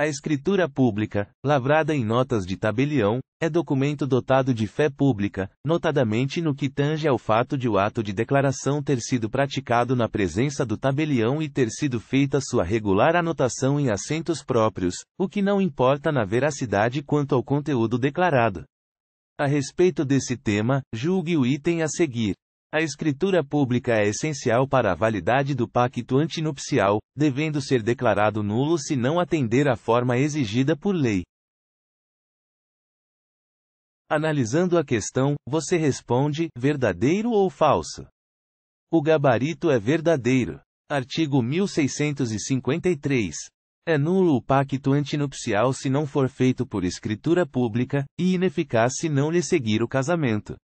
A escritura pública, lavrada em notas de tabelião, é documento dotado de fé pública, notadamente no que tange ao fato de o ato de declaração ter sido praticado na presença do tabelião e ter sido feita sua regular anotação em assentos próprios, o que não importa na veracidade quanto ao conteúdo declarado. A respeito desse tema, julgue o item a seguir. A escritura pública é essencial para a validade do pacto antinupcial, devendo ser declarado nulo se não atender à forma exigida por lei. Analisando a questão, você responde: verdadeiro ou falso? O gabarito é verdadeiro. Artigo 1653. É nulo o pacto antinupcial se não for feito por escritura pública, e ineficaz se não lhe seguir o casamento.